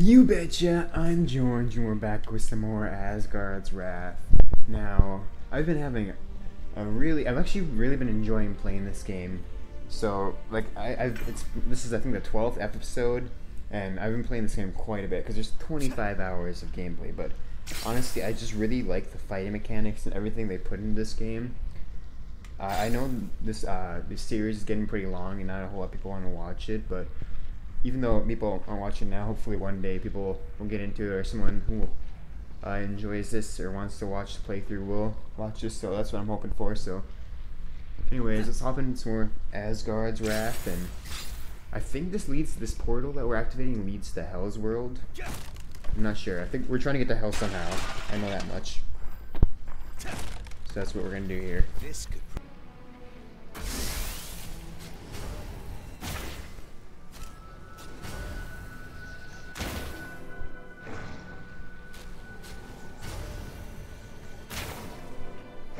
You betcha, I'm George, and we're back with some more Asgard's Wrath. Now, I've been having I've actually really been enjoying playing this game. So, like, this is I think the 12th episode, and I've been playing this game quite a bit, because there's 25 hours of gameplay, but honestly, I just really like the fighting mechanics and everything they put into this game. I know this series is getting pretty long, and not a whole lot of people want to watch it, but even though people aren't watching now, hopefully one day people will get into it, or someone who enjoys this or wants to watch the playthrough will watch this, so that's what I'm hoping for. So anyways, let's hop into some more Asgard's Wrath, and I think this leads to this portal that we're activating leads to Hell's World. I'm not sure. I think we're trying to get to Hell somehow. I know that much. So that's what we're going to do here.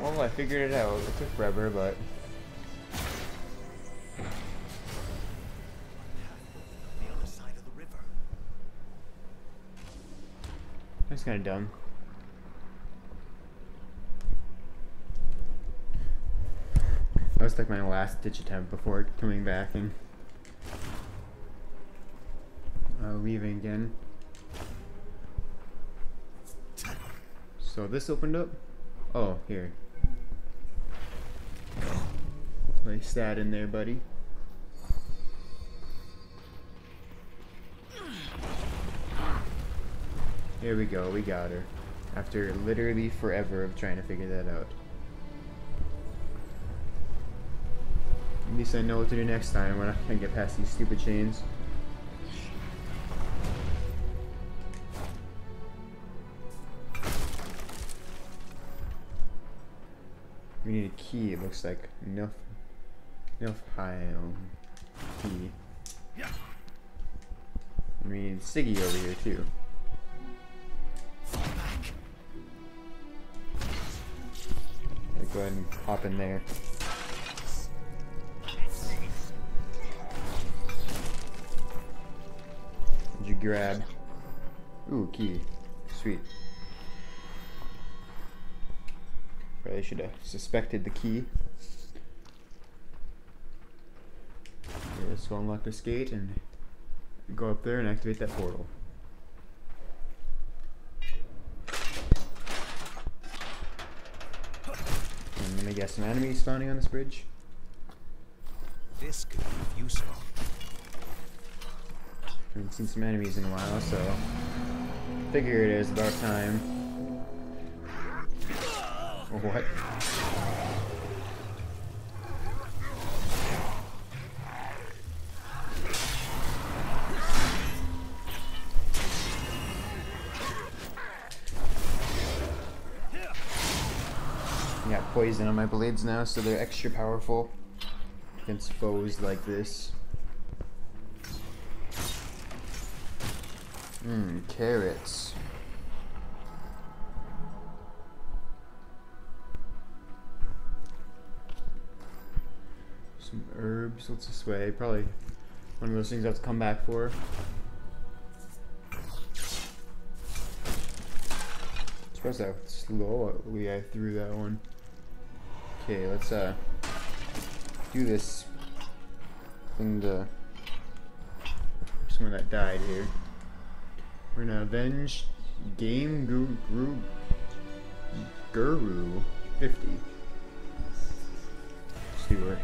Well, I figured it out. It took forever, but that's kind of dumb. That was like my last ditch attempt before coming back and leaving again. So this opened up. Oh, here. Place that in there, buddy. Here we go, we got her. After literally forever of trying to figure that out. At least I know what to do next time when I can get past these stupid chains. We need a key, it looks like. Niflheim key. And we need Siggy over here too. Let's go ahead and hop in there. Did you grab? Ooh, key. Sweet. Probably should have suspected the key. Let's go unlock this gate and go up there and activate that portal. And let me guess, an enemy spawning on this bridge. This could be useful. I haven't seen some enemies in a while, so figure it is about time. What? Poison on my blades now, so they're extra powerful against foes like this. Carrots. Some herbs. What's this way? Probably one of those things I have to come back for. I'm surprised how slowly I threw that one. Okay, let's do this thing to someone that died here. We're gonna avenge Game Guru 50. Let's do it.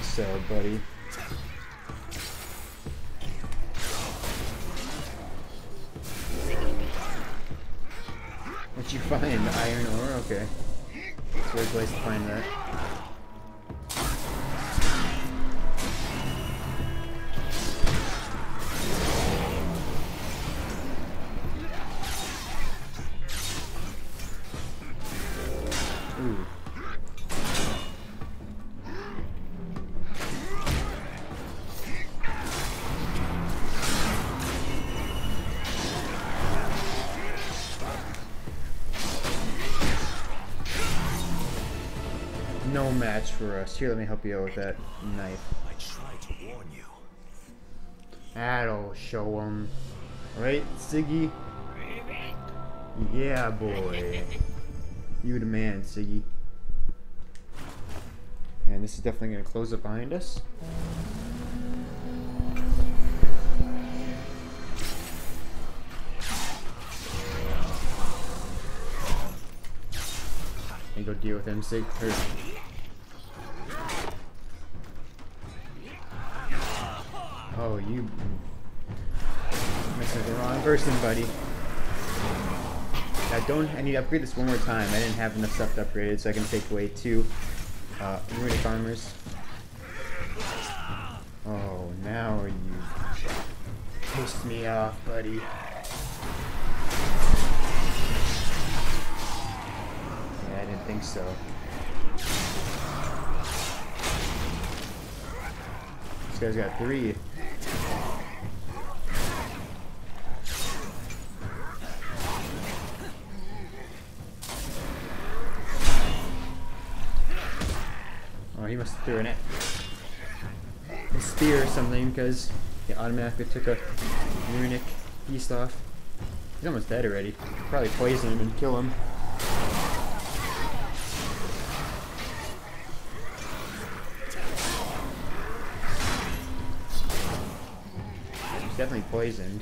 So, buddy. What'd you find? Iron ore? Okay. It's a weird place to find that. Ooh. no match for us. Here, let me help you out with that knife. I tried to warn you. That'll show him. Right, Siggy? Yeah, boy. You the man, Siggy. And this is definitely going to close up behind us. And go deal with him, Sig. Her. Oh, you messing with the wrong person, buddy. I need to upgrade this one more time. I didn't have enough stuff to upgrade it, so I can take away two runic farmers. Oh, now you pissed me off, buddy. Yeah, I didn't think so. This guy's got three. He must have thrown it. A spear or something, because he automatically took a runic beast off. He's almost dead already. Probably poison him and kill him. He's definitely poisoned.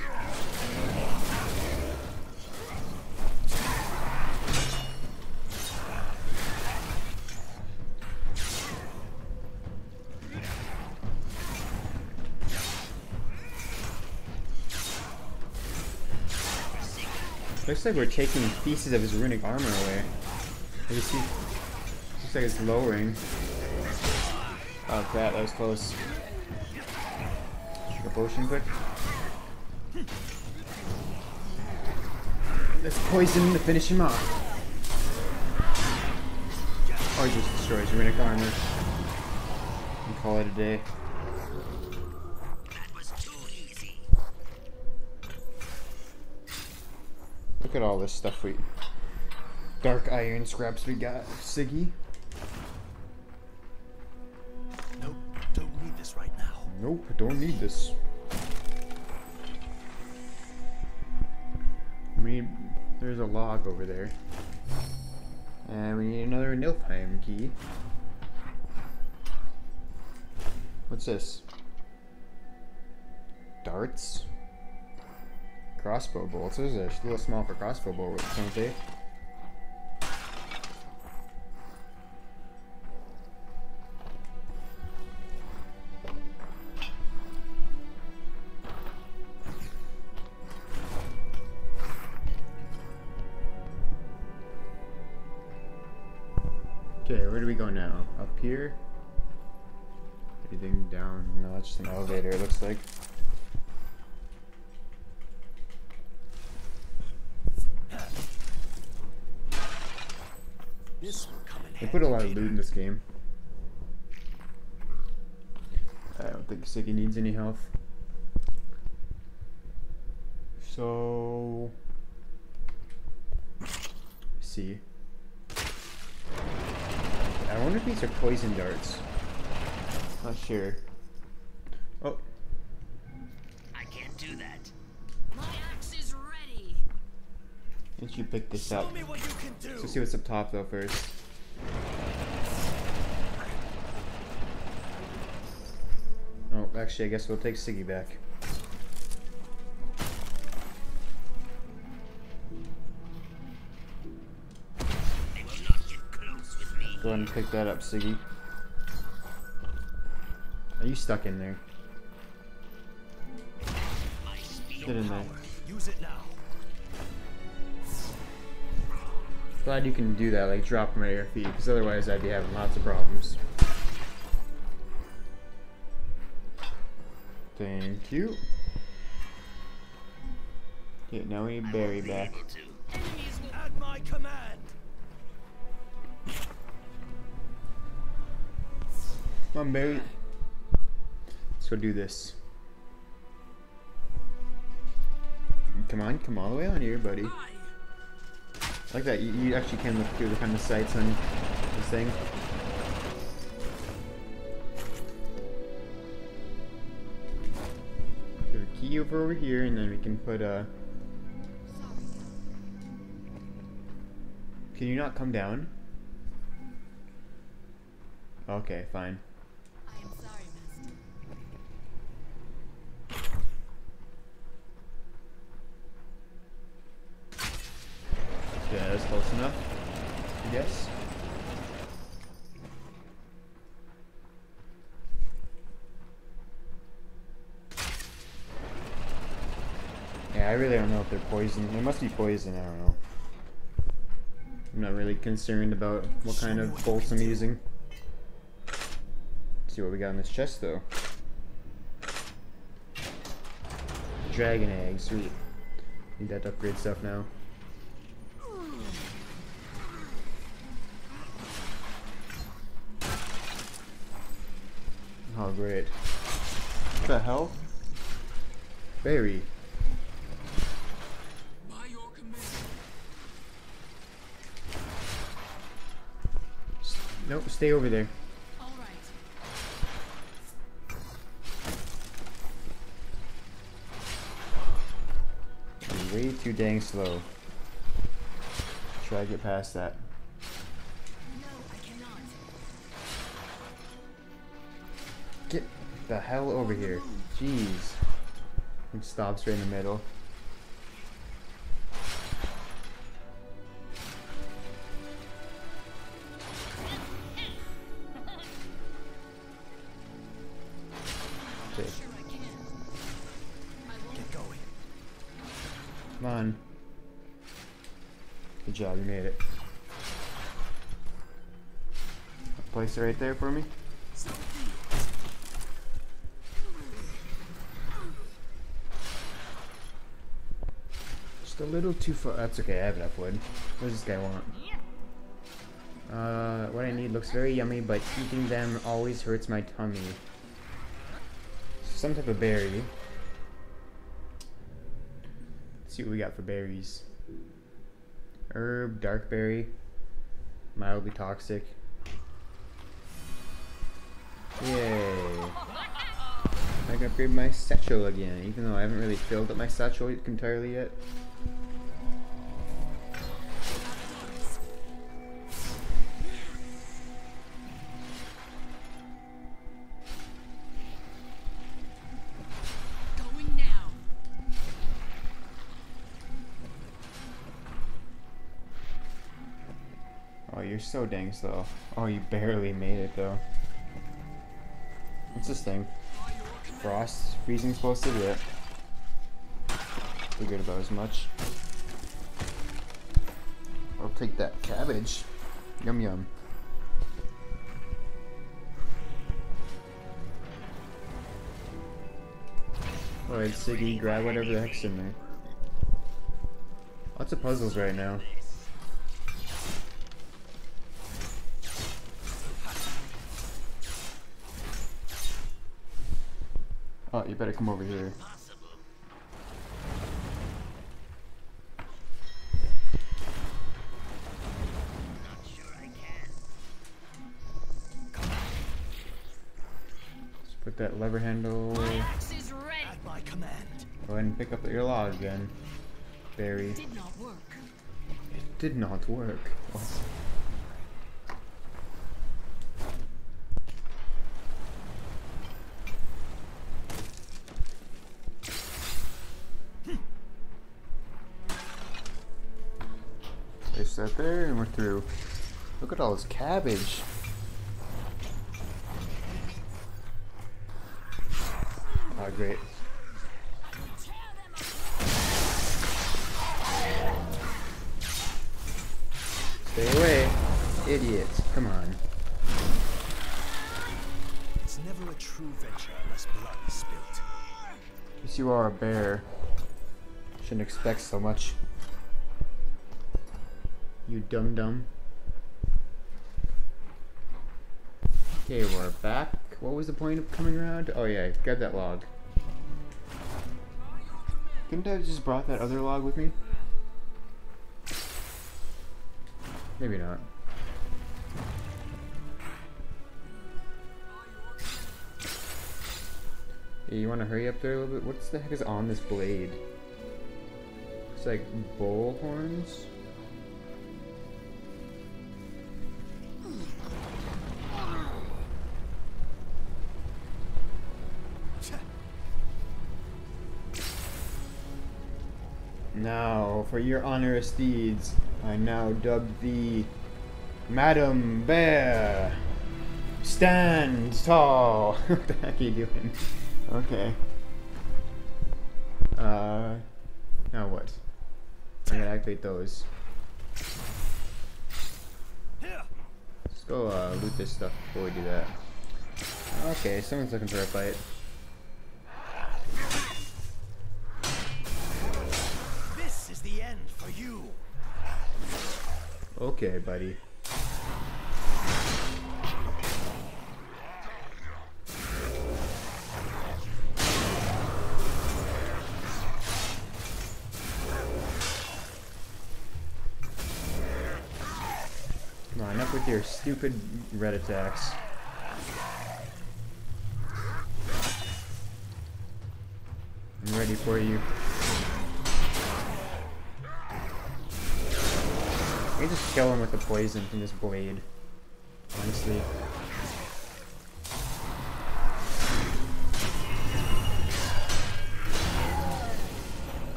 Looks like we're taking pieces of his runic armor away. I can see, looks like it's lowering. Oh crap, that was close. Take a potion quick. Let's poison him to finish him off. Or just destroys runic armor. And call it a day. Look at all this stuff we... Dark iron scraps we got, Siggy. Nope, don't need this right now. Nope, don't need this. We need... There's a log over there. And we need another Niflheim key. What's this? Darts? Crossbow bolts. Those are a little small for crossbow bolts, aren't they? Okay, where do we go now? Up here? Anything down? No, that's just an elevator, it looks like. They put a lot of loot in this game. I don't think Siggy needs any health. So... see. I wonder if these are poison darts. Not sure. Oh. I can't do that. My axe is ready. Why don't you pick this up? So see what's up top though first. Oh, actually, I guess we'll take Siggy back. They will not get close with me. Go ahead and pick that up, Siggy. Are you stuck in there? Get in there. Use it now. Glad you can do that, like drop them at your feet, because otherwise I'd be having lots of problems. Thank you. Okay, now we need Barry back. At my command. Come on, Barry. Let's go do this. Come on, come all the way on here, buddy. Like that, you actually can look through the kind of sights on this thing. Risi over here, and then we can put a... Can you not come down? Okay, fine. I am sorry, Master. Okay, that's close enough, I guess. Yeah, I really don't know if they're poison. They must be poison, I don't know. I'm not really concerned about what kind of bolts I'm using. Let's see what we got in this chest, though. Dragon egg, sweet. Need that to upgrade stuff now. Oh, great. What the hell? Berry. Nope, stay over there. All right. You're way too dang slow. Try to get past that. No, I cannot. Get the hell over here. Jeez. It stops right in the middle. Job, you made it. Place it right there for me. Just a little too far. That's okay, I have enough wood. What does this guy want? What I need looks very yummy, but eating them always hurts my tummy. Some type of berry. Let's see what we got for berries. Herb, darkberry, mildly toxic. Yay! I can upgrade my satchel again, even though I haven't really filled up my satchel entirely yet. So dang slow. Oh, you barely made it though. What's this thing? Frost? Freezing's supposed to do it. Figured about as much. I'll take that cabbage. Yum yum. Alright, Siggy, grab whatever the heck's in there. Lots of puzzles right now. Oh, you better come over here. Let's put that lever handle. My axe is ready. At my command. Go ahead and pick up your log then. Barry. It did not work. It did not work. What? That there, and we're through. Look at all this cabbage. Oh, great. Stay away, idiots. Come on. It's never a true venture unless blood is spilt. Guess you are a bear. Shouldn't expect so much. You dum-dum. Okay, we're back. What was the point of coming around? Oh yeah, grab that log. Couldn't I have just brought that other log with me? Maybe not. You want to hurry up there a little bit? What the heck is on this blade? It's like bull horns? Now, for your onerous deeds, I now dub thee Madam Bear. Stand tall! What the heck are you doing? Okay. Now what? I'm gonna activate those. Let's go loot this stuff before we do that. Okay, someone's looking for a fight. This is the end for you. Okay, buddy. Enough with your stupid red attacks. I'm ready for you. I can just kill him with the poison from this blade. Honestly.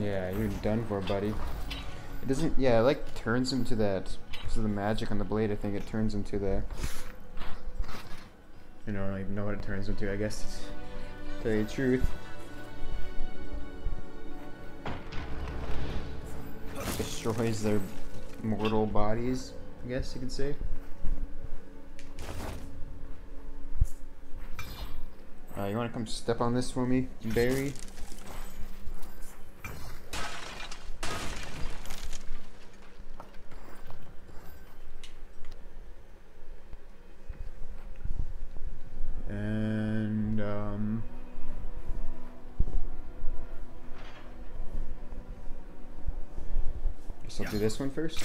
Yeah, you're done for, buddy. It doesn't. Yeah, it like turns him to that. Of the magic on the blade, I think it turns into the. I don't even know what it turns into, I guess. To tell you the truth. It destroys their mortal bodies, I guess you could say. You want to come step on this for me, Barry? I'll do this one first.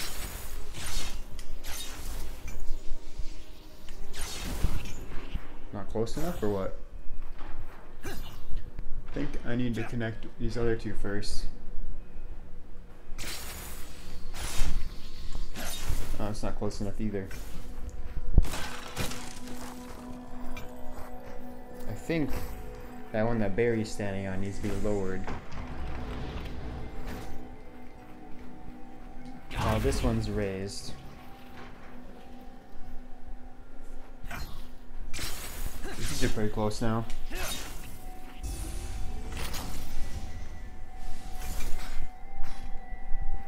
Not close enough or what? I think I need to connect these other two first. Oh, it's not close enough either. I think that one that Barry's standing on needs to be lowered. Oh, this one's raised. These are pretty close now.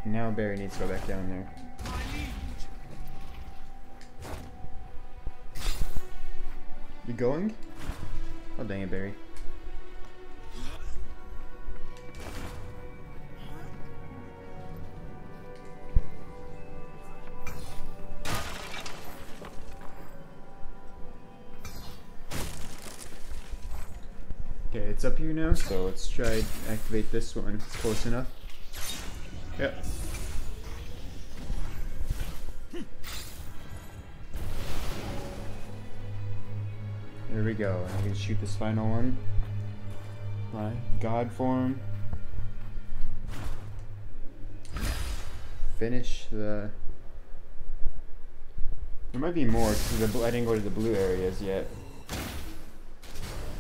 Now Barry needs to go back down there. You going? Oh dang it, Barry. It's up here now, so let's try and activate this one. It's close enough. Yep. There we go. I can shoot this final one. My god form. Finish the. There might be more because I didn't go to the blue areas yet.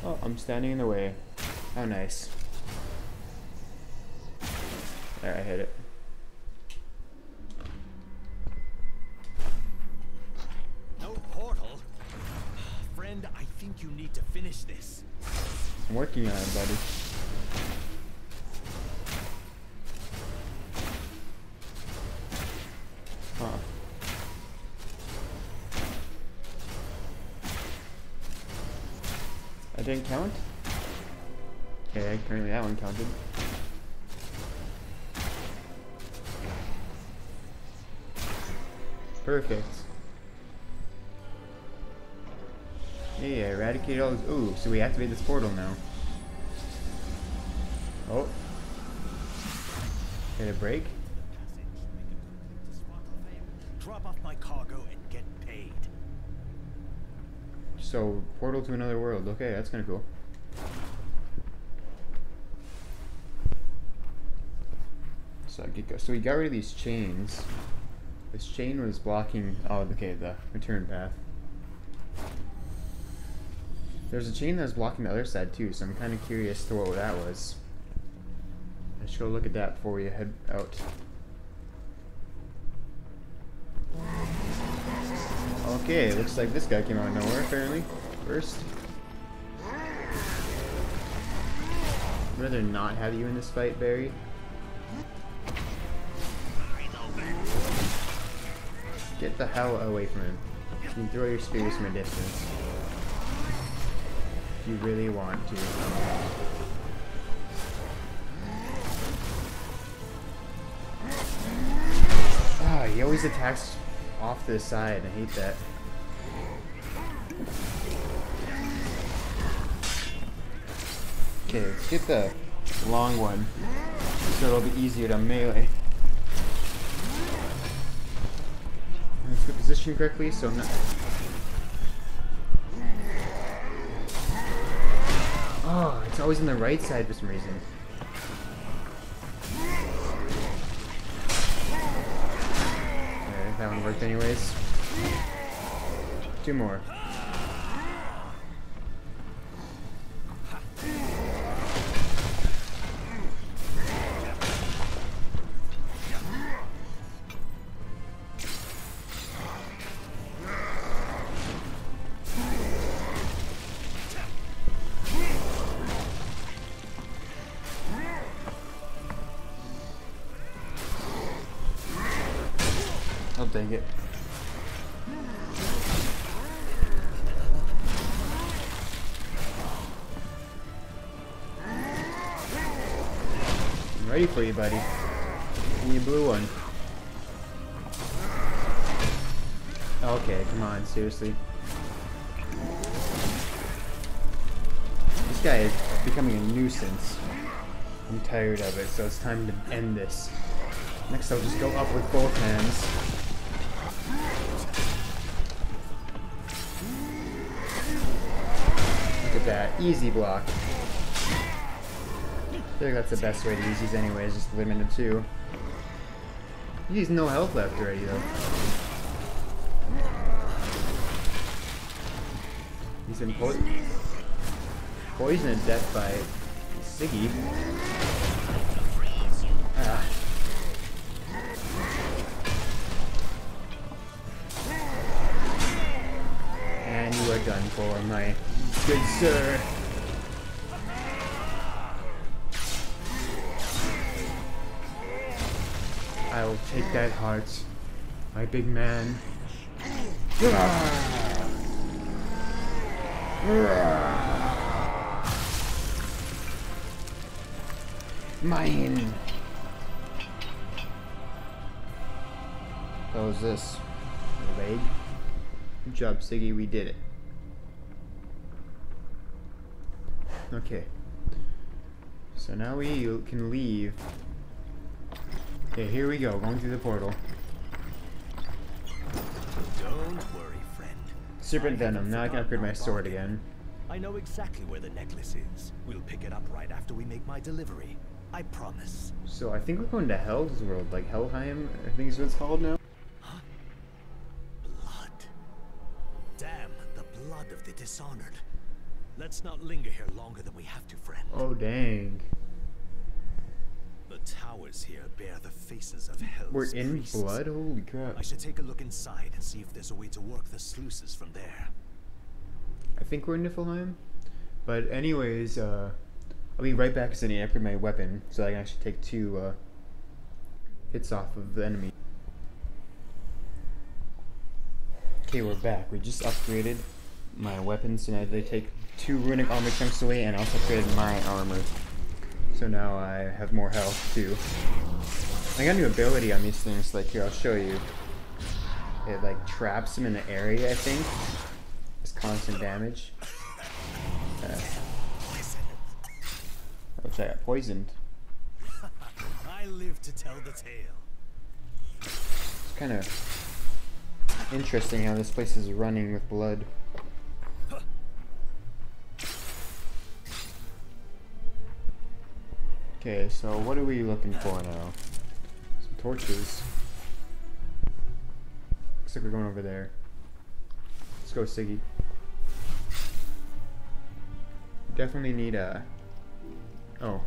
Oh, I'm standing in the way. How nice. There, I hit it. No portal? Friend, I think you need to finish this. I'm working on it, buddy. Huh. I didn't count? Okay, apparently that one counted. Perfect. Yeah, eradicate all those. Ooh, so we activate this portal now. Oh. Get a break? Drop off my cargo and get paid. So, portal to another world. Okay, that's kind of cool. So we got rid of these chains. This chain was blocking, oh, okay, the return path. There's a chain that was blocking the other side too, so I'm kind of curious to what that was. I should go look at that before we head out. Okay, looks like this guy came out of nowhere, apparently. First. I'd rather not have you in this fight, Barry. Get the hell away from him. You can throw your spears from a distance. If you really want to. Ah, he always attacks off to the side. I hate that. Okay, let's get the long one, so it'll be easier to melee. Let's get positioned correctly, so I'm not... Oh, it's always on the right side for some reason. That one worked anyways. Two more. Dang it. I'm ready for you, buddy. And you blew one. Okay, come on, seriously. This guy is becoming a nuisance. I'm tired of it, so it's time to end this. Next, I'll just go up with both hands. That easy block. I think that's the best way to use these anyways, just limit them to. He's no health left already though. He's been poisoned to death by Siggy. Ah. And you are done for, my good sir. I will take that heart, my big man. Mine. What was this? A leg? Good job, Siggy. We did it. Okay, so now we can leave. Okay, here we go, going through the portal. Don't worry, friend. Serpent Venom, now I can upgrade my sword again. I know exactly where the necklace is. We'll pick it up right after we make my delivery. I promise. So I think we're going to Hell's World, like Helheim, I think is what it's called now. Blood. Damn, the blood of the dishonored. Let's not linger here longer than we have to, friend. Oh, dang. The towers here bear the faces of hell's priests. We're in blood? Holy crap. I should take a look inside and see if there's a way to work the sluices from there. I think we're in Niflheim. But anyways, I'll be right back as I need to upgrade my weapon so I can actually take two hits off of the enemy. Okay, we're back. We just upgraded my weapons, so now they take two runic armor chunks away, and I also created my armor. So now I have more health too. I got a new ability on these things, like here, I'll show you. It like traps them in the area, I think. It's constant damage. Oops, I got poisoned. I live to tell the tale. It's kind of interesting how this place is running with blood. Okay, so what are we looking for now? torches. Looks like we're going over there. Let's go, Siggy. Definitely need a... Oh.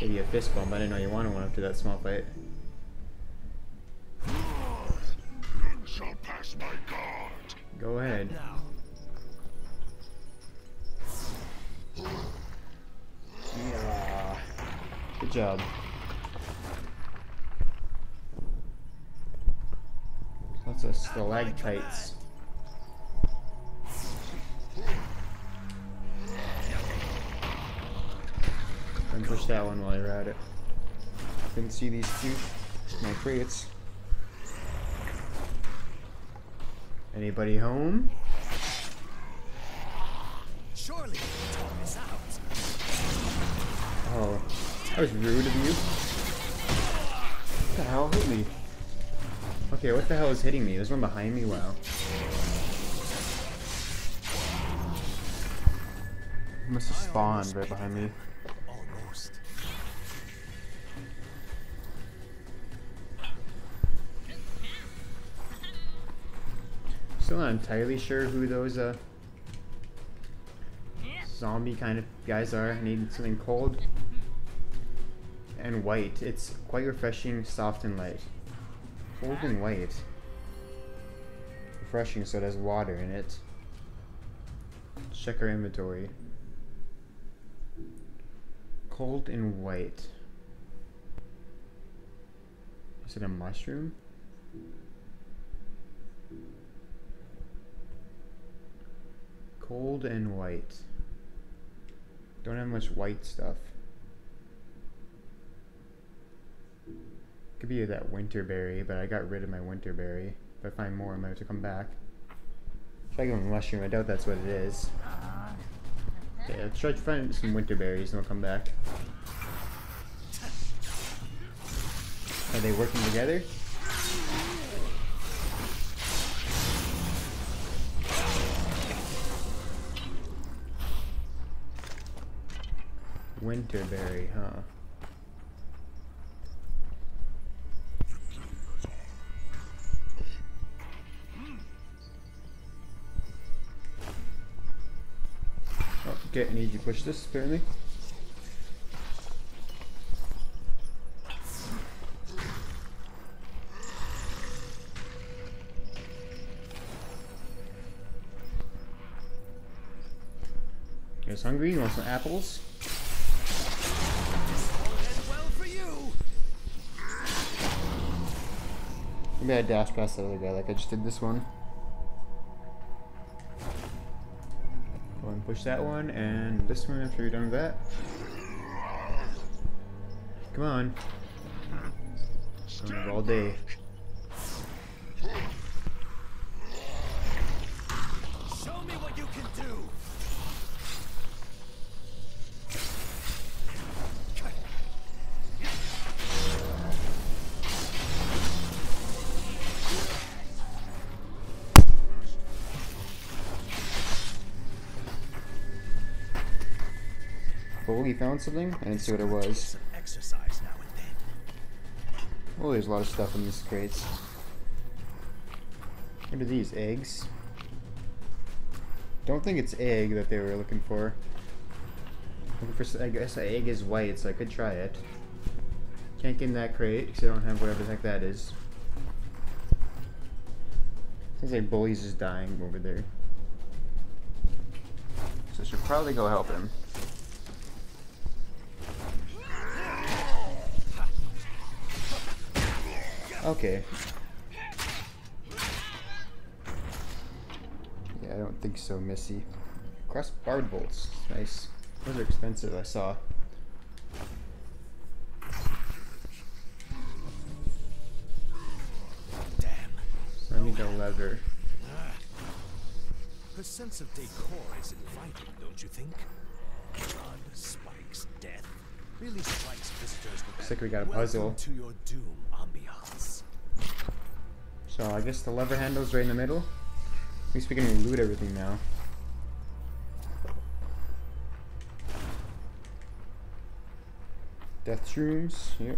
Maybe a fist bump. I didn't know you wanted one after that small fight. None shall pass my guard. Go ahead. Now. Yeah. Good job. Lots of stalactites. And push that one while you're at it. You can see these two, my frigates. Anybody home? Surely the time is out. Oh, that was rude of you. What the hell hit me? Okay, what the hell is hitting me? There's one behind me. Wow. It must have spawned right behind me. Almost. Still not entirely sure who those zombie kind of guys are. I need something cold and white. It's quite refreshing, soft and light. Cold and white. Refreshing, so it has water in it. Let's check our inventory. Cold and white. Is it a mushroom? Cold and white. Don't have much white stuff. Could be that winterberry, but I got rid of my winterberry. If I find more, I might have to come back. If I give him a mushroom, I doubt that's what it is. Okay, let's try to find some winterberries and I'll come back. Are they working together? Winterberry, huh? I need you to push this, apparently. You guys hungry? You want some apples? Well for you. Maybe I dashed past that other guy like I just did this one. Push that one and this one after you're done with that. Come on. I'm all day. Show me what you can do. Oh, he found something? I didn't see what it was. Oh, there's a lot of stuff in these crates. What are these? Eggs? Don't think it's egg that they were looking for. I guess an egg is white, so I could try it. Can't get in that crate because I don't have whatever the heck that is. Seems like Bullies is dying over there. So I should probably go help him. Okay. Yeah, I don't think so, Missy. Crossbarred bolts. Nice. Those are expensive, I saw. Damn. So I need a lever. Her sense of decor is inviting, don't you think? Blood, spikes, death. Really strikes visitors with looks like we got a puzzle. To your doom ambiance. So I guess the lever handle's right in the middle. At least we can loot everything now. Death shrooms, yep.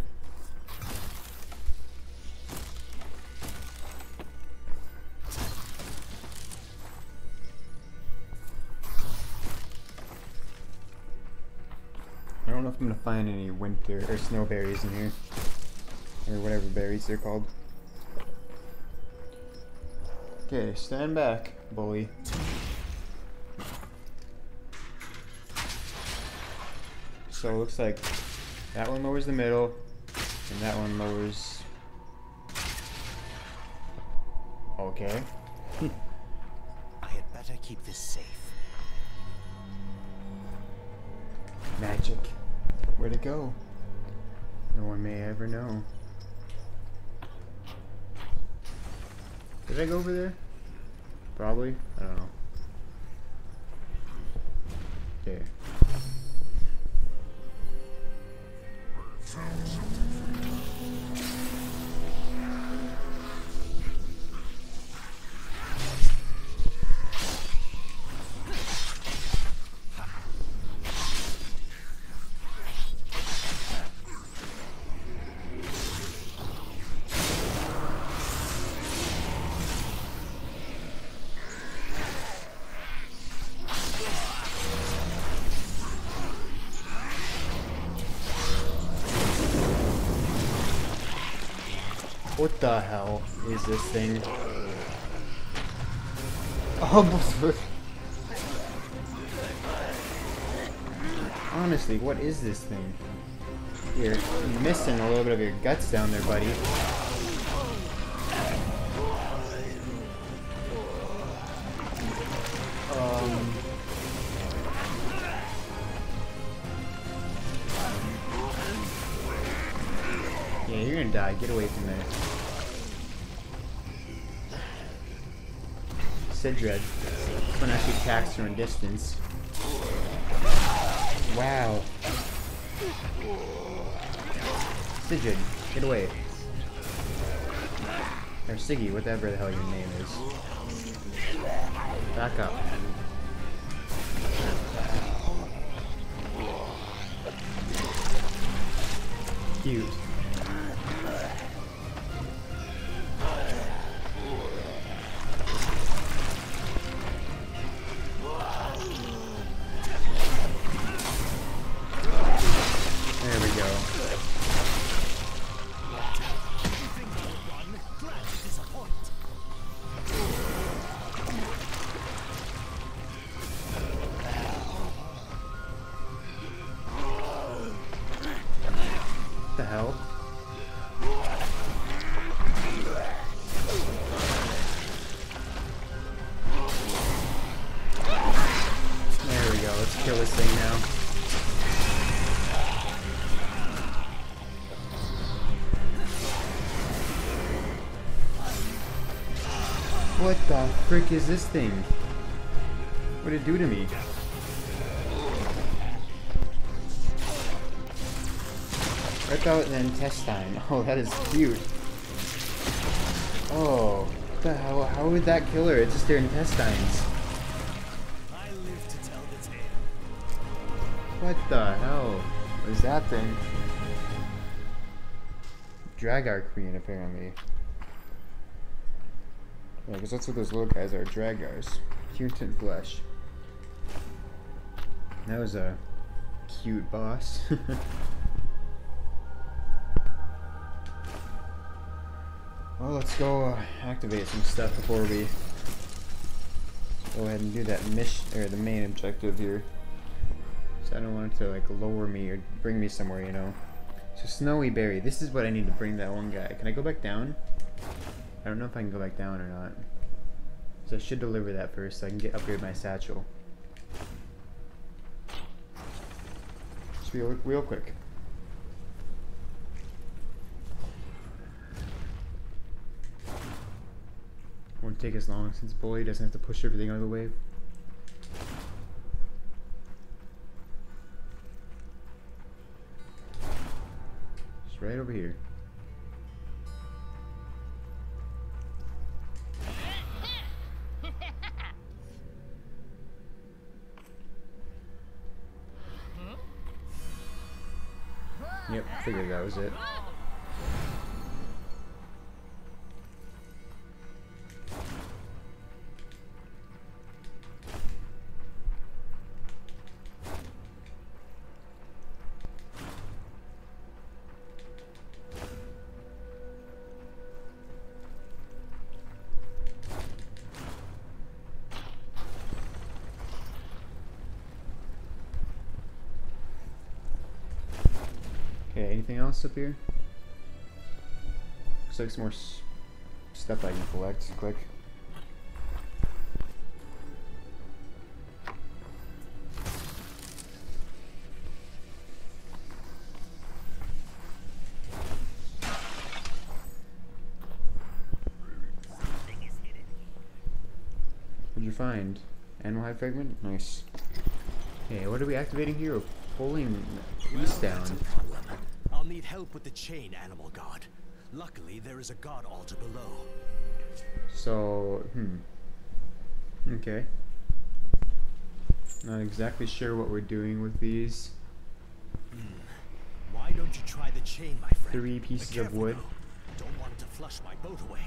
don't know if I'm gonna find any winter or snow berries in here, or whatever berries they're called. Okay, stand back, bully. So it looks like that one lowers the middle, and that one lowers... Okay. I had better keep this safe. Magic. Where'd it go? No one may ever know. Did I go over there? Probably. I don't know. Okay. What the hell is this thing? Almost. Honestly, what is this thing? You're missing a little bit of your guts down there, buddy. Yeah, you're gonna die. Get away from there. Sidred. This one actually attacks from a distance. Wow. Sidred, get away. Or Siggy, whatever the hell your name is. Back up. Cute. What the frick is this thing? What did it do to me? Rip out an intestine. Oh, that is cute. Oh, what the hell? How would that kill her? It's just their intestines. I live to tell the tale. What the hell is that thing? Dragar Queen, apparently. Yeah, because that's what those little guys are, Dragars. Mutant flesh. That was a cute boss. Well, let's go activate some stuff before we go ahead and do that mission, or the main objective here. So I don't want it to like lower me or bring me somewhere, you know. So Snowy Berry, this is what I need to bring that one guy. Can I go back down? I don't know if I can go back down or not. So I should deliver that first so I can upgrade my satchel. Just real quick. Won't take as long since Bully doesn't have to push everything out of the way. Just right over here. Yep, figured that was it. anything else up here? Looks like some more stuff I can collect. Click. What'd you find? Animal hide fragment? Nice. Okay, what are we activating here? We're pulling east down. I'll need help with the chain animal god. Luckily, there is a god altar below. So, okay. Not exactly sure what we're doing with these. Why don't you try the chain, my friend? 3 pieces of wood. Though. Don't want to flush my boat away.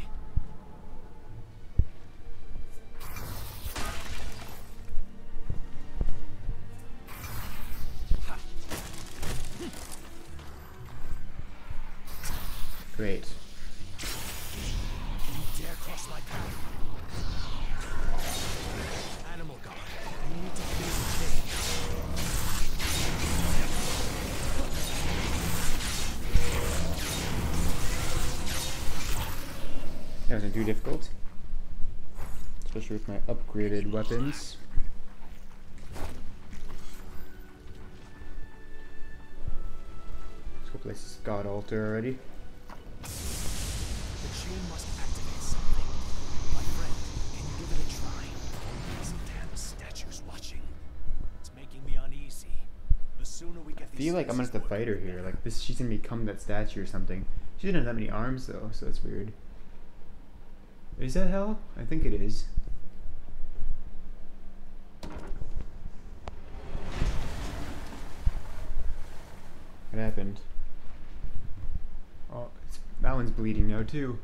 Great. You dare cross my path. Animal god, you need to face the chain. That wasn't too difficult. Especially with my upgraded weapons. Let's go place this god altar already. You must activate something. My friend, can you give it a try? These damn statues watching. It's making me uneasy. The sooner we get these, I feel like I'm gonna have to fight her here. Like this, she's gonna become that statue or something. She didn't have any arms though, so that's weird. Is that hell? I think it is. What happened? Oh, that one's bleeding now too.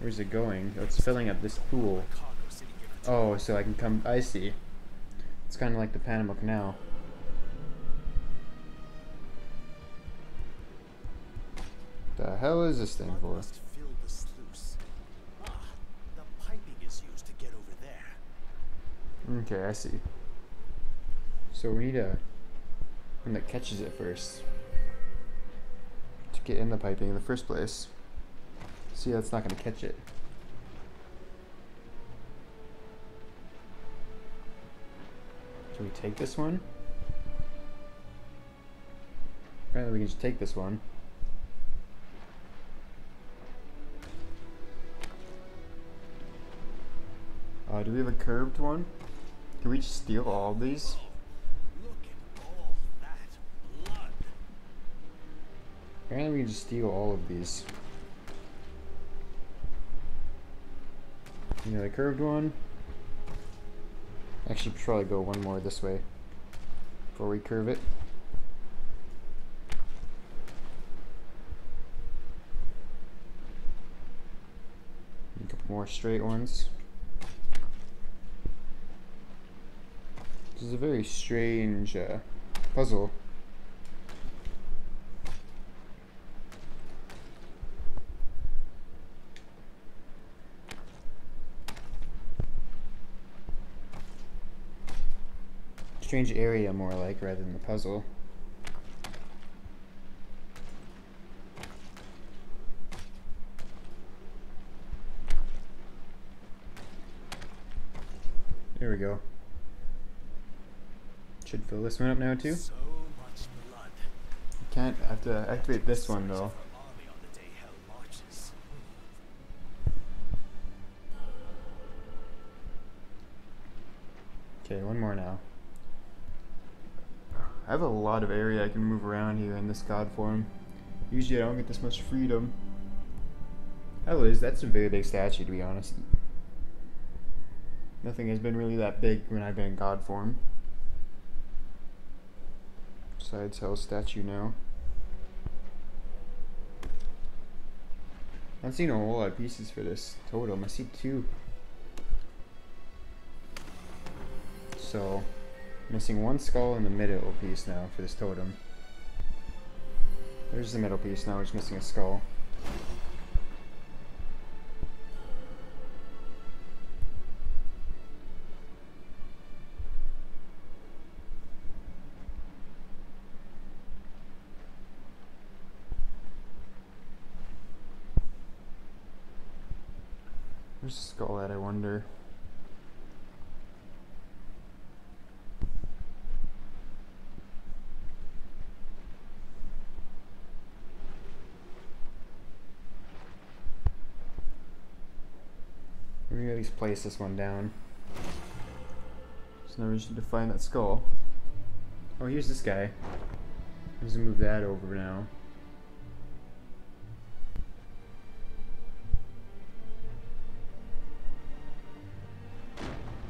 Where's it going? Oh, it's filling up this pool. Oh, so I can come. I see. It's kind of like the Panama Canal. The hell is this thing for? Okay, I see. So we need a one that catches it first to get in the piping in the first place. See, that's not going to catch it. Should we take this one? Apparently we can just take this one. Do we have a curved one? Can we just steal all of these? Apparently we can just steal all of these. You know, the curved one. Actually, probably go one more this way before we curve it. A couple more straight ones. This is a very strange puzzle. Strange area, more like, rather than the puzzle. There we go. Should fill this one up now too. So much blood. Can't have to activate this one though. Okay, one more now. I have a lot of area I can move around here in this god form. Usually I don't get this much freedom. Hell is, that's a very big statue to be honest. Nothing has been really that big when I've been in god form. Besides Hell's statue now. I've seen a whole lot of pieces for this totem. I see 2. So missing one skull and the middle piece now for this totem. There's the middle piece now, we're just missing a skull. Where's the skull at, I wonder? We can at least place this one down. So now we just need to find that skull. Oh, here's this guy. I'm just gonna move that over now.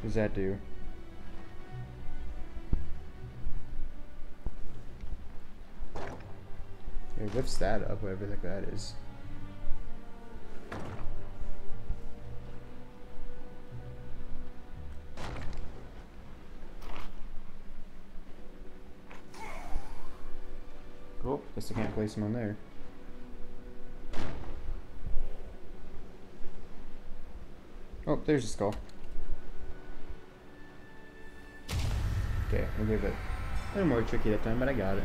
What does that do? It lifts that up, whatever the heck that is. Oh, guess I can't place him on there. Oh, there's the skull. Okay, we'll give it a little more tricky that time, but I got it.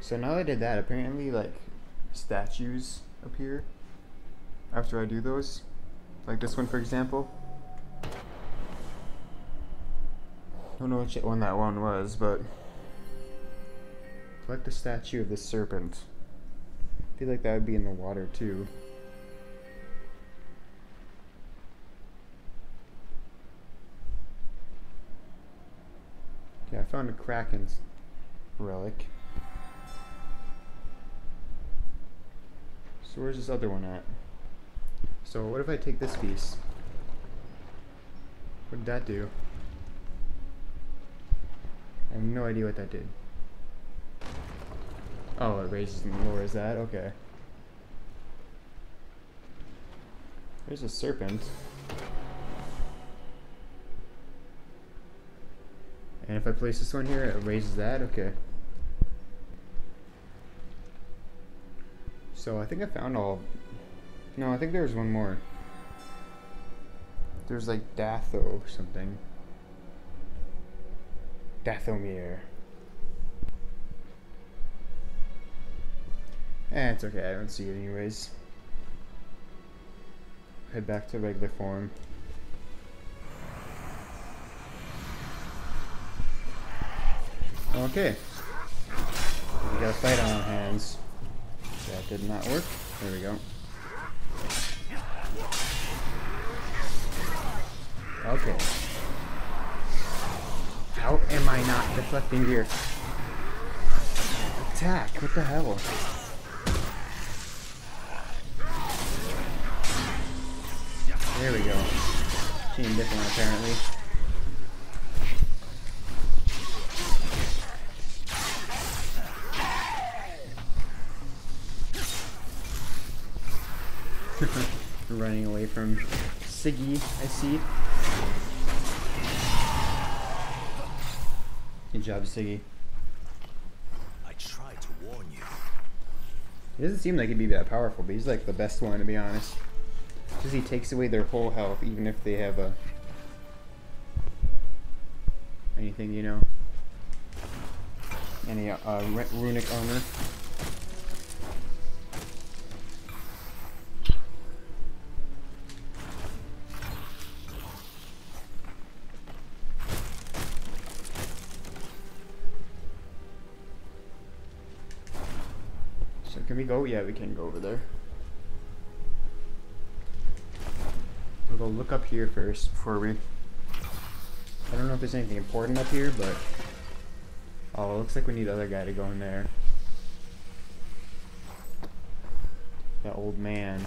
So now that I did that, apparently like statues appear after I do those. Like this one, for example. I don't know which one that one was, but collect the statue of the serpent. I feel like that would be in the water too. Yeah, I found a Kraken's relic. So where's this other one at? So what if I take this piece? What did that do? I have no idea what that did. Oh, it raises and lowers that? Okay. There's a serpent. And if I place this one here, it raises that? Okay. So I think I found all... No, I think there was one more. There's like Datho or something. Dathomir. Eh, it's okay, I don't see it anyways. Head back to regular form. Okay. We got a fight on our hands. That did not work. There we go. Okay. How am I not deflecting here? Attack! What the hell? There we go. Team different apparently. Running away from Siggy, I see. Good job, Siggy. I tried to warn you. He doesn't seem like he'd be that powerful, but he's like the best one, to be honest. Because he takes away their whole health, even if they have a... anything, you know? Any runic armor. Can we go? Yeah, we can go over there. We'll go look up here first before we... I don't know if there's anything important up here, but... Oh, it looks like we need the other guy to go in there. That old man.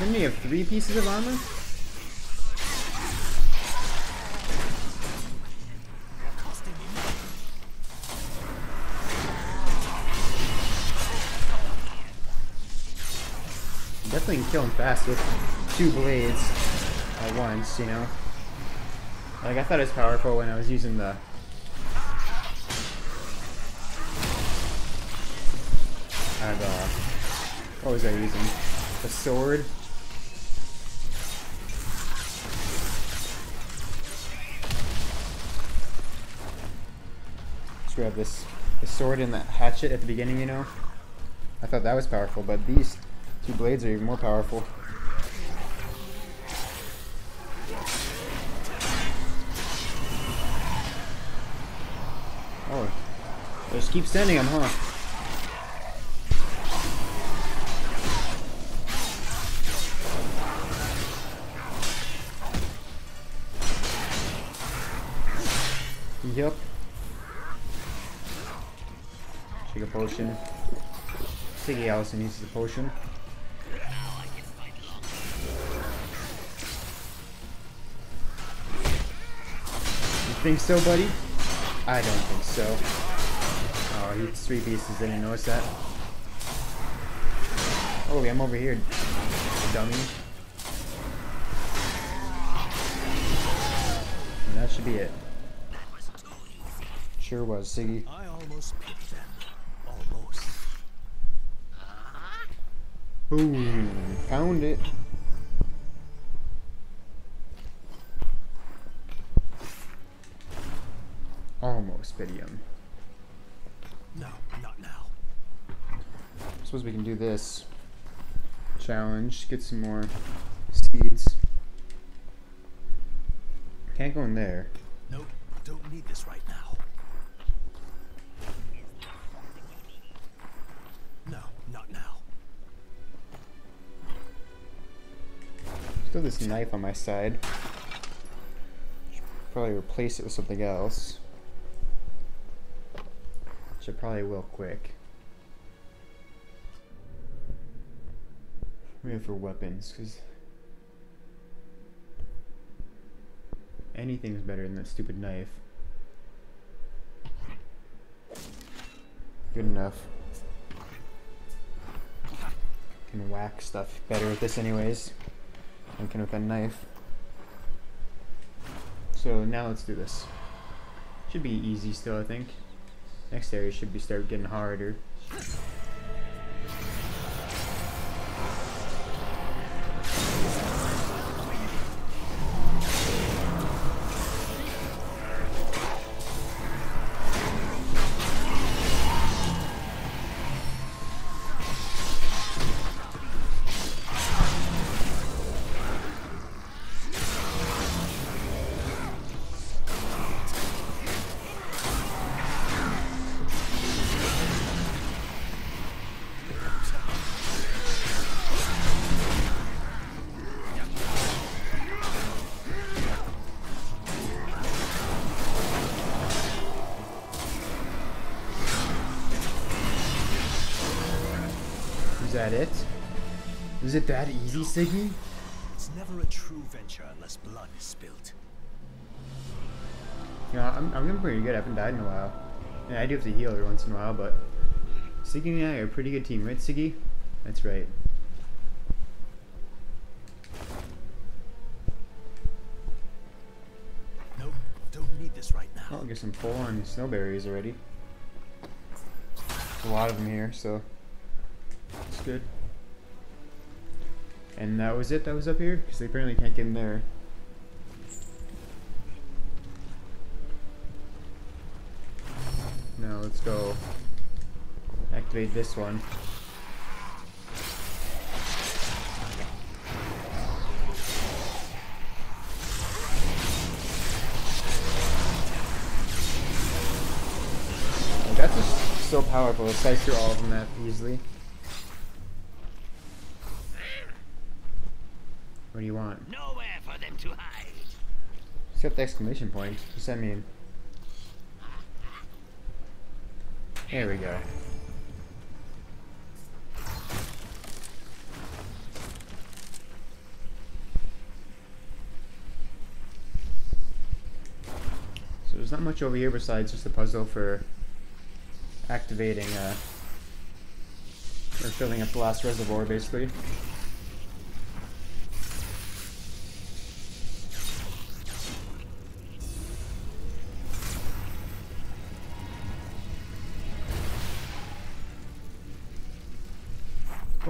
Didn't he have 3 pieces of armor? Definitely can kill him fast with 2 blades at once, you know. Like, I thought it was powerful when I was using the... What was I using? The sword? Just grab this, the sword and that hatchet at the beginning, you know? I thought that was powerful, but these two blades are even more powerful. Oh, they just keep sending them, huh? Yep. Take a potion. Siggy Allison needs the potion. You think so, buddy? I don't think so. Oh, he eats three pieces, I didn't notice that. Oh, I'm over here, dummy. And that should be it. Sure was, Siggy. I almost picked them. Almost. Ooh, found it. Almost, Bidium. No, not now. I suppose we can do this challenge. Get some more seeds. Can't go in there. Nope, don't need this right now. Still this knife on my side. Probably replace it with something else. Which I probably will quick. Maybe for weapons, because anything's better than that stupid knife. Good enough. Can whack stuff better with this anyways. With a knife. So now let's do this. Should be easy still, I think. Next area should be start getting harder. Is that it? Is it that easy, Siggy? It's never a true venture unless blood is spilled. You know, I'm doing pretty good. I haven't died in a while. And I do have to heal every once in a while, but Siggy and I are a pretty good team, right, Siggy? That's right. Nope, don't need this right now. I'll get some full-on snowberries already. There's a lot of them here, so. That's good. And that was it that was up here? Because they apparently can't get in there. Now let's go activate this one. Oh, that's just so powerful. It slices through all of them that easily. What do you want? Nowhere for them to hide. It's got the exclamation point. What's that mean? There we go. So there's not much over here besides just a puzzle for activating or filling up the last reservoir, basically.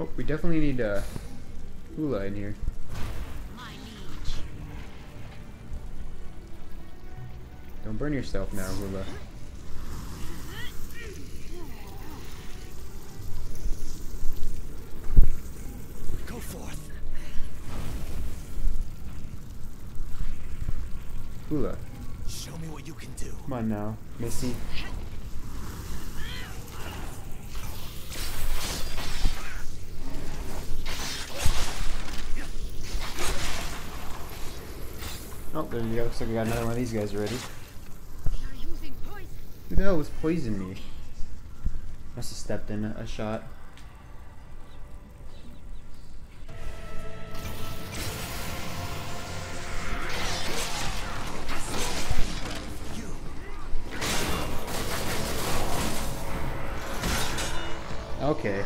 Oh, we definitely need Hula in here. Don't burn yourself now, Hula. Go forth. Hula. Show me what you can do. Come on now, Missy. Oh, there you go. Looks like we got another one of these guys already. Who the hell was poisoning me? Must have stepped in a shot. Okay.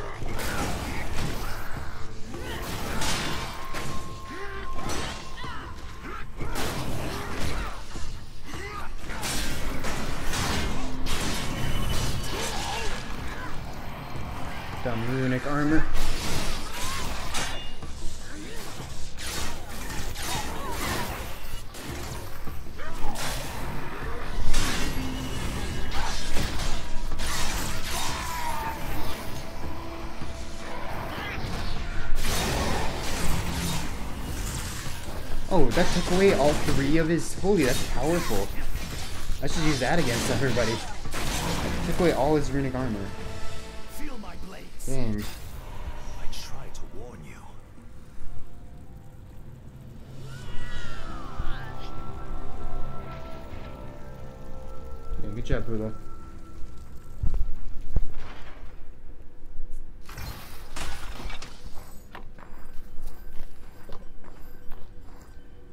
Runic armor. Oh, that took away all three of his. Holy, that's powerful. I should use that against everybody. That took away all his runic armor. Dang. I tried to warn you. Yeah, good job, Hula.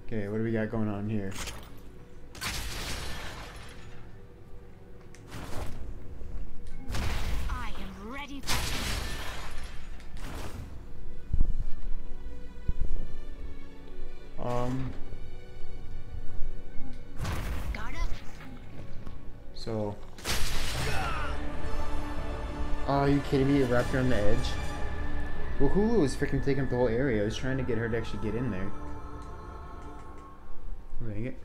Okay, what do we got going on here? So... Oh, are you kidding me? It wrapped her on the edge? Well, Hulu was freaking taking up the whole area. I was trying to get her to actually get in there. Dang it.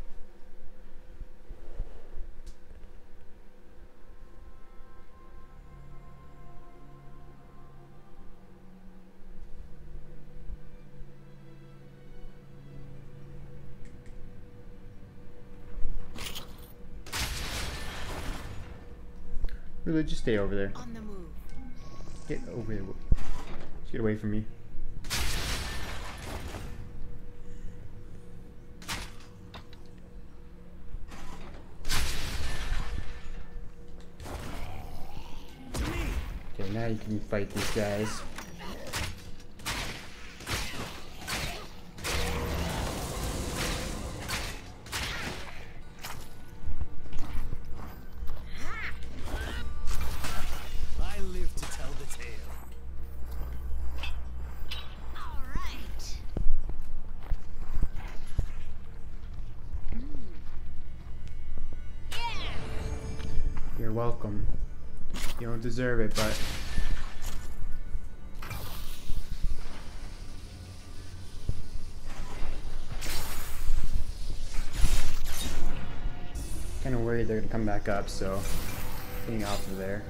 Really, just stay over there. On the move. Get over there. Just get away from me. Okay, now you can fight these guys. You're welcome. You don't deserve it, but... Kind of worried they're gonna come back up, so... Getting off of there.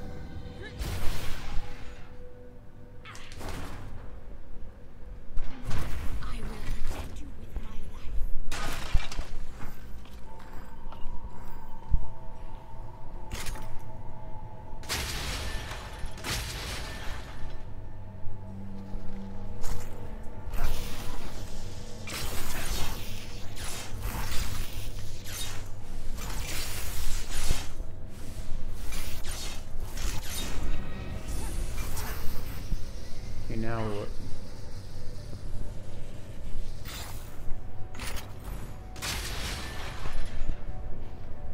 Now what?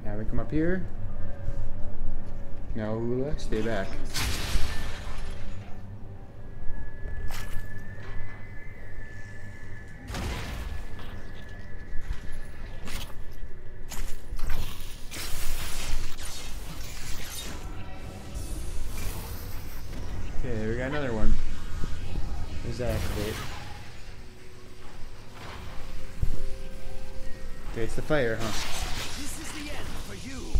Now we come up here. Now Hula, stay back. Okay, we got another one. Exactly. Okay, it's the fire, huh? This is the end for you.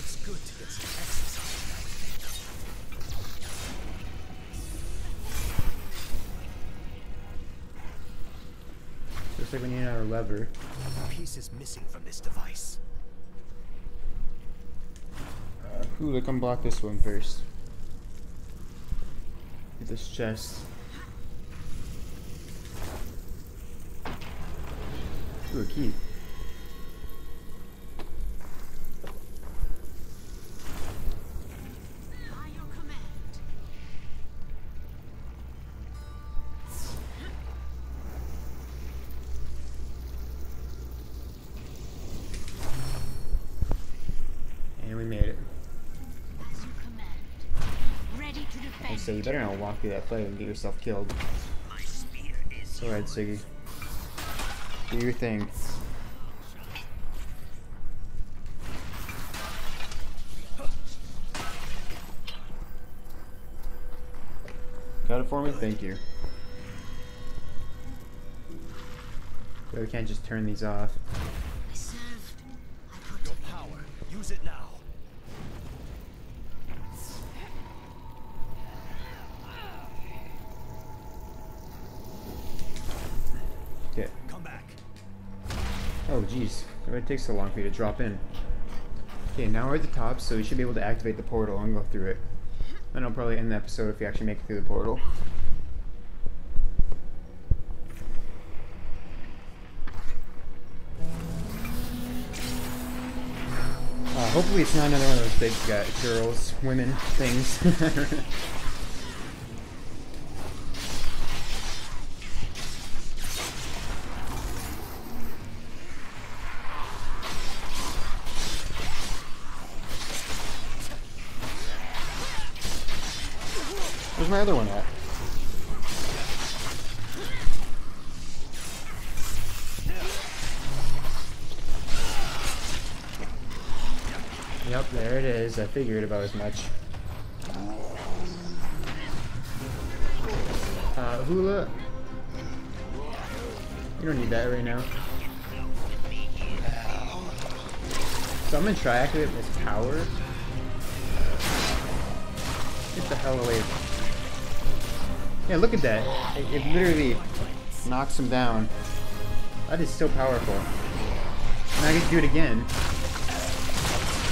It's good to get some exercise. Looks like we need another lever. A piece is missing from this device. Ooh, let's unblock this one first. Get this chest. Ooh, a key. So you better not walk through that flame and get yourself killed. Alright, Siggy. Do your thing. Got it for me? Thank you. But we can't just turn these off. I served. I put your power. Use it now. Oh jeez, it takes so long for you to drop in. Okay, now we're at the top, so we should be able to activate the portal and go through it. And I'll probably end the episode if we actually make it through the portal. Hopefully it's not another one of those big girls, women, things. Where's my other one at? Yep, there it is. I figured about as much. Hula. You don't need that right now. So I'm gonna try activate this power. Get the hell away. Yeah, look at that. It literally knocks him down. That is so powerful. And I can do it again.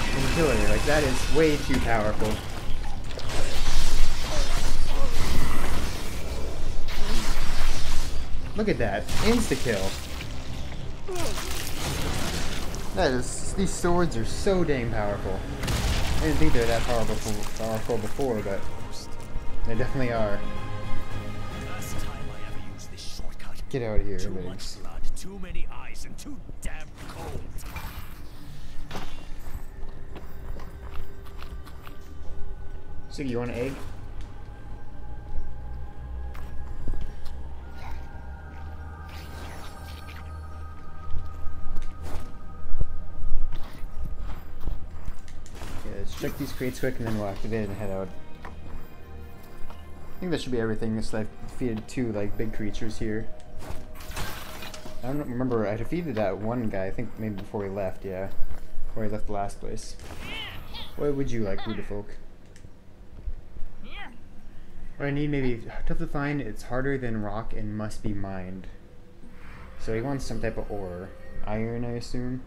And kill it. Like, that is way too powerful. Look at that. Insta-kill. That is... These swords are so dang powerful. I didn't think they were that powerful before, but... They definitely are. Get out of here, everybody. Too much blood, too many eyes, and too damn cold. So you want an egg? Okay, let's check these crates quick and then we'll activate it and head out. I think that should be everything. This I've defeated two big creatures here. I don't remember, I defeated that one guy, I think maybe before we left, yeah. Before we left the last place. What would you like, Ludafolk? What I need maybe tough to find, it's harder than rock and must be mined. So he wants some type of ore. Iron, I assume?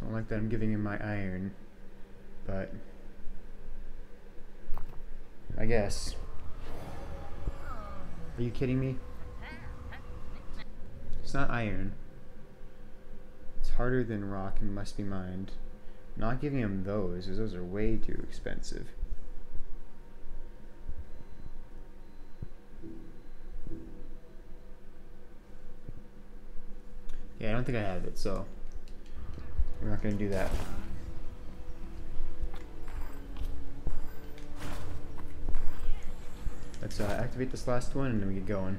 Don't like that I'm giving him my iron. But... I guess. Are you kidding me? It's not iron. It's harder than rock and must be mined. I'm not giving him those, because those are way too expensive. Yeah, I don't think I have it, so we're not going to do that. Let's activate this last one and then we get going.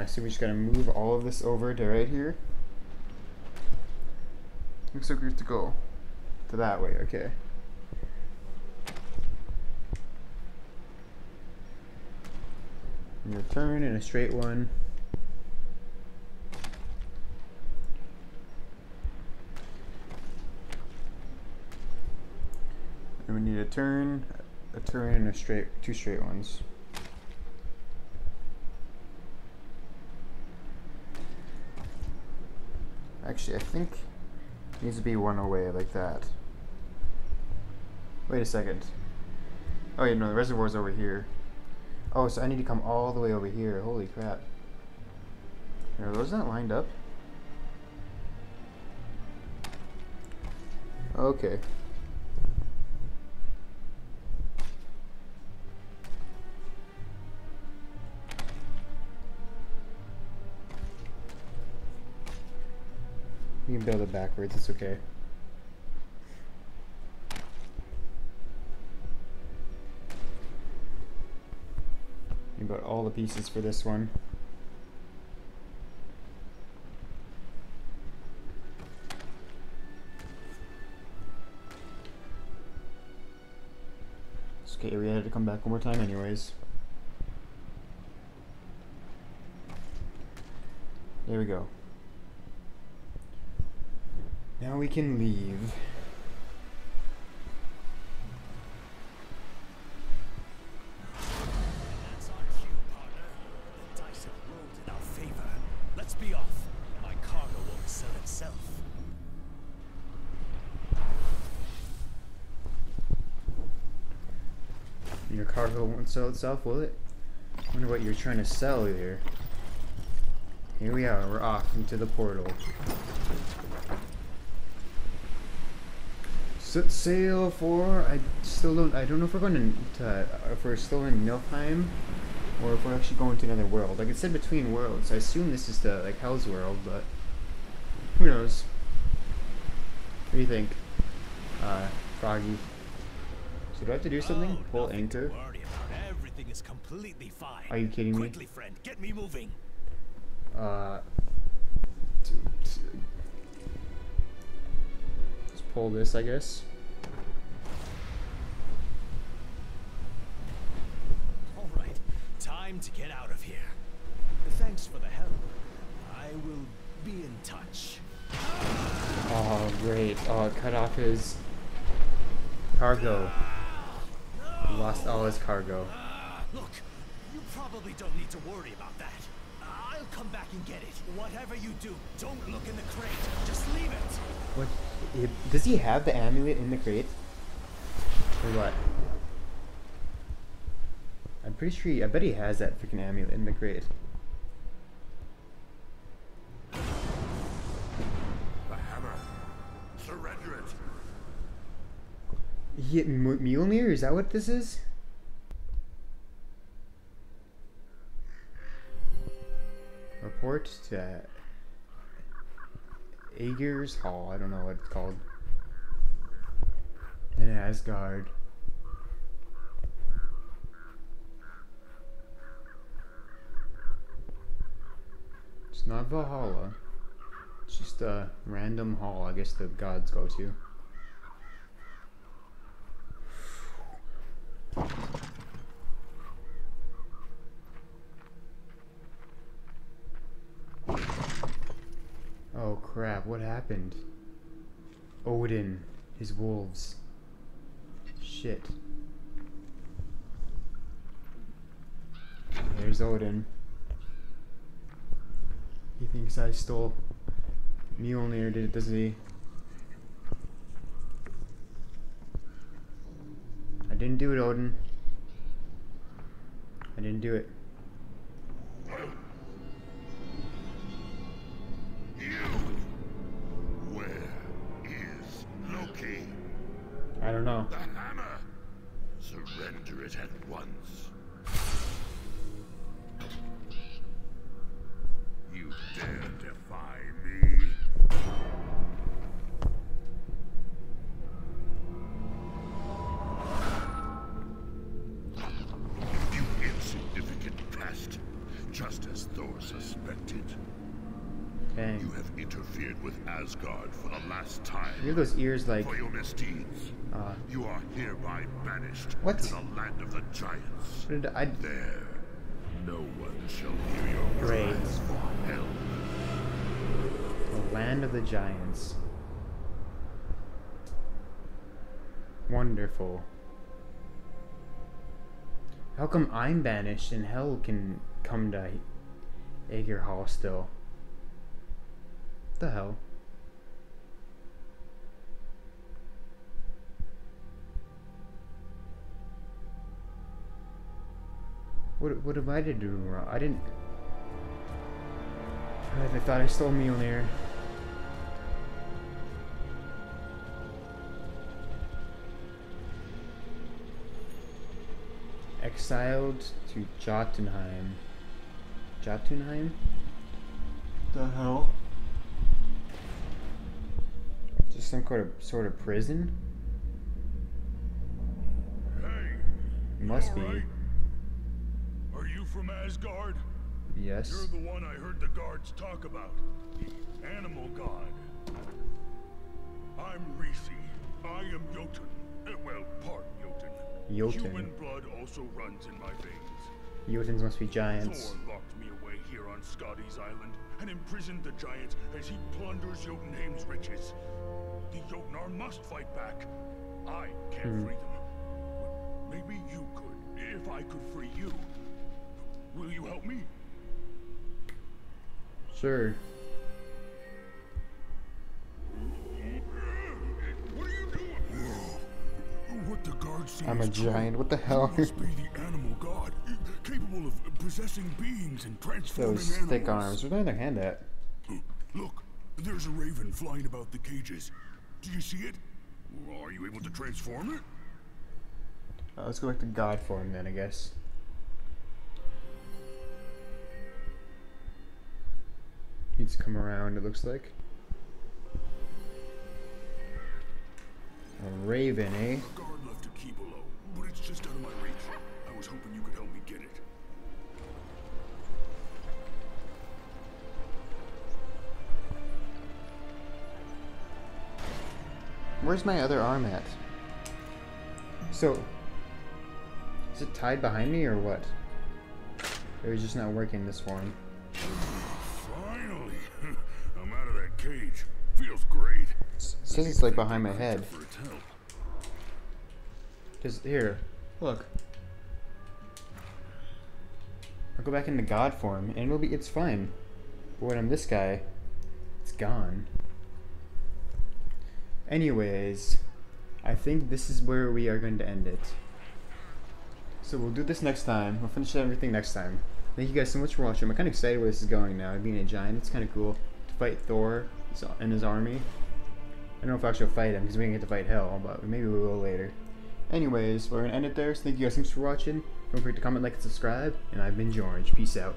I assume we just gotta move all of this over to right here. Looks like we have to go to that way, okay. And return in a straight one. And we need a turn and a straight, two straight ones. Actually, I think it needs to be one away like that. Wait a second. Oh yeah, no, the reservoir's over here. Oh, so I need to come all the way over here. Holy crap. Are those not lined up? Okay. You can build it backwards, it's okay. You got all the pieces for this one. It's okay, we had to come back one more time anyways. There we go. Now we can leave. That's on cue, partner. The dice have rolled in our favor. Let's be off. My cargo won't sell itself. Your cargo won't sell itself, will it? I wonder what you're trying to sell here. Here we are. We're off into the portal. Set sail for. I don't know if we're going to if we're still in Niflheim, or if we're actually going to another world. Like it said, between worlds. I assume this is the like Hell's World, but who knows? What do you think, Froggy? So do I have to do something? Oh, pull anchor. Everything is completely fine. Are you kidding me? Quickly, friend, get me moving. Pull this, I guess. All right, time to get out of here. Thanks for the help. I will be in touch. Oh, great. Oh, cut off his cargo. No. Lost all his cargo. Look, you probably don't need to worry about that. I'll come back and get it. Whatever you do, don't look in the crate. Just leave it. What? Does he have the amulet in the crate? Or what? I'm pretty sure. I bet he has that freaking amulet in the crate. The hammer. Surrender it. He hit Mjölnir? Is that what this is? Report to Aegir's Hall. I don't know what it's called. In Asgard. It's not Valhalla. It's just a random hall I guess the gods go to. Oh crap, what happened? Odin, his wolves. Shit. There's Odin. He thinks I stole Mjölnir, did it, doesn't he? I didn't do it, Odin. I didn't do it. I don't know. The hammer. Surrender it at once. You dare defy me? You insignificant pest, just as Thor suspected. Asgard for the last time. Look at those ears, like. For your misdeeds, you are hereby banished to the land of the giants. There, no one shall hear your cries for help. The land of the giants. Wonderful. How come I'm banished and hell can come to Aegir's Hall still? What the hell? What have I done wrong? I didn't. I thought I stole Mjölnir. Exiled to Jotunheim. Jotunheim? The hell? Just some sort of prison? Hey, must be. Right? Are you from Asgard? Yes. You're the one I heard the guards talk about. The animal god. I'm Risi. I am Jotun. Well, part Jotun. Jotun. Human blood also runs in my veins. Jotuns must be giants. Thor locked me away here on Scotty's Island and imprisoned the giants as he plunders Jotunheim's riches. The Jotunar must fight back. I can't free them. Maybe you could, if I could free you. Will you help me? Sure. I'm a giant. What the hell? Must be the animal god, capable of possessing beings and transforming animals. Those thick arms. Where's their hand at? Look, there's a raven flying about the cages. Do you see it? Are you able to transform it? Let's go back to god form then, I guess. He's come around. It looks like a raven, eh? Key below, but it's just out of my reach. I was hoping you could help me get it. Where's my other arm at? So, is it tied behind me or what? Or is it just not working this one? Finally, I'm out of that cage. Feels great. Since it's like behind my head. Just here, look. I'll go back into god form, and it's fine. But when I'm this guy, it's gone. Anyways, I think this is where we are going to end it. So we'll do this next time. We'll finish everything next time. Thank you guys so much for watching. I'm kind of excited where this is going now. Being a giant, it's kind of cool to fight Thor and his army. I don't know if I actually fight him because we didn't get to fight Hell, but maybe we will later. Anyways, we're going to end it there, so thank you guys so much for watching. Don't forget to comment, like, and subscribe, and I've been George. Peace out.